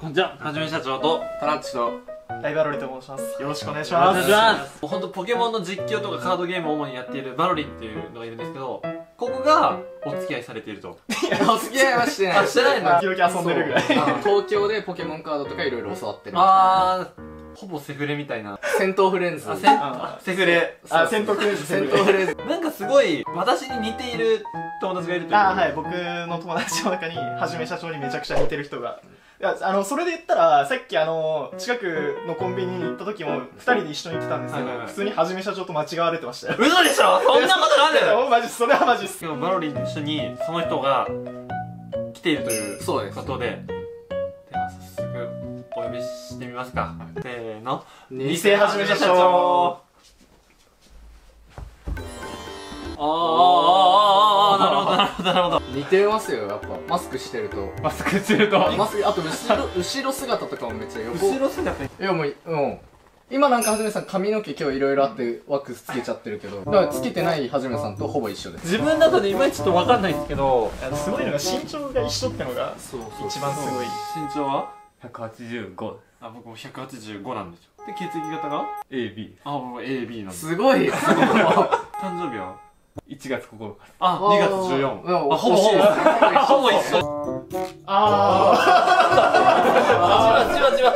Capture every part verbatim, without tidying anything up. こんにちは、はじめ社長とタラッチとライバロリと申します。よろしくお願いします。お願いします。本当ポケモンの実況とかカードゲームを主にやっているバロリっていうのがいるんですけど、ここがお付き合いされていると。いや、お付き合いはしてない。あ、してないの。時々遊んでるぐらい。東京でポケモンカードとかいろいろ教わってる。ああ、ほぼセフレみたいな。戦闘フレンズ。セフレ。あ、戦闘フレンズ。戦闘フレンズ。なんかすごい、私に似ている友達がいるという。あ、はい。僕の友達の中に、はじめ社長にめちゃくちゃ似てる人が。いや、あの、それで言ったら、さっきあの、近くのコンビニに行った時も、二人で一緒に行ってたんですけど、普通にはじめ社長と間違われてましたよ。嘘でしょ、そんなことなんだよ。マジ、それはマジっす。今日、バロリーと一緒に、その人が、来ているということで。お呼びしてみますか。せーの、偽はじめ社長。あーあーあーあー、なるほどなるほどなるほど。似てますよ、やっぱマスクしてると。マスクしてると。マスク、あと後ろ後ろ姿とかもめっちゃ横。後ろ姿。いやもう、うん。今なんかはじめさん髪の毛今日いろいろあってワックスつけちゃってるけど、だからつけてないはじめさんとほぼ一緒です。自分だとね、いまいちちょっとわかんないんですけど、すごいのが身長が一緒ってのが一番すごい。身長は？ひゃくはちじゅうご。あ、僕もひゃくはちじゅうごなんですよ。で、血液型が エービー。 あ、僕も エービー なんです。すごい。誕生日はいちがつここのか。あ、にがつじゅうよっか。あ、ほぼほぼほぼ一緒。ああ、じわじわじわ。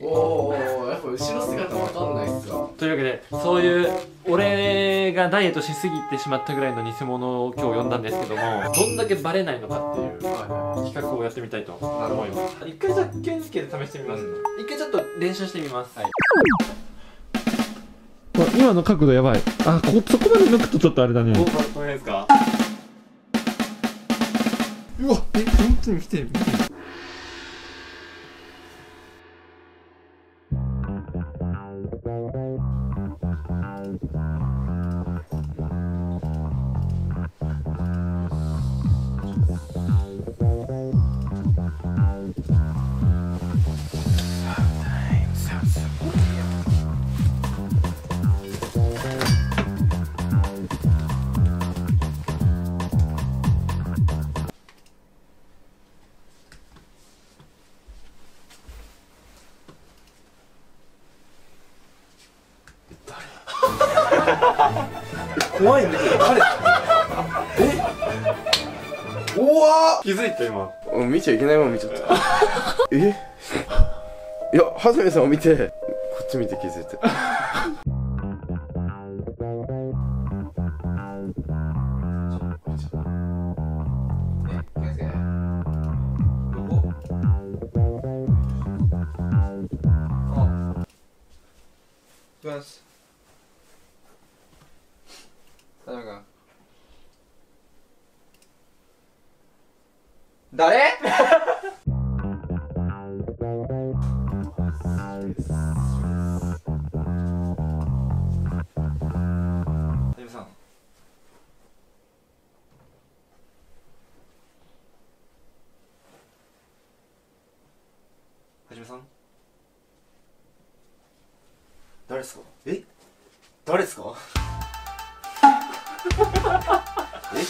おお、やっぱ後ろ姿わかんないっすか。というわけで、そういう俺がダイエットしすぎてしまったぐらいの偽物を今日呼んだんですけども、どんだけバレないのかっていう企画をやってみたいと思います。一回じゃあ検知器で試してみます。一回ちょっと練習してみます。今の角度やばい。あ、こそこまで抜くとちょっとあれだね。これですか。うわ、え、本当に来てる。怖いんだけど、誰。え、おわ、気づいた今。見ちゃいけないもん見ちゃった。え、いや、はじめさんを見て、こっち見て気づいた。え、よし。誰？はじめさん、誰ですか？え、誰ですか？え？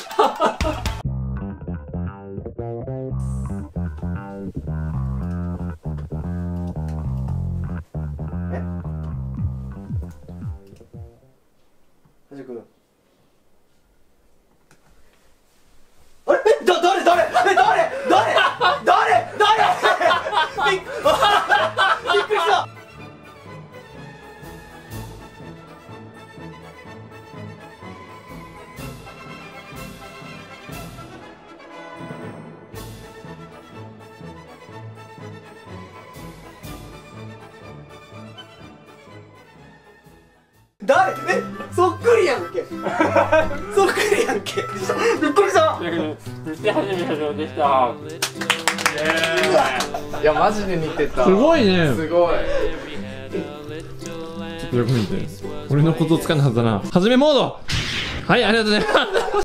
誰？え、そっくりやんけ。そっくりやんけ。びっくりした。偽はじめ社長でした。いや、マジで似てた。すごいね。すごい。ちょっとよく見て、俺のことつかんだはずだな。はじめモード。はい、ありがとうございます。